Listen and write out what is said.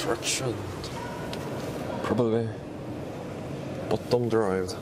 Construction. Probably. Bottom drive.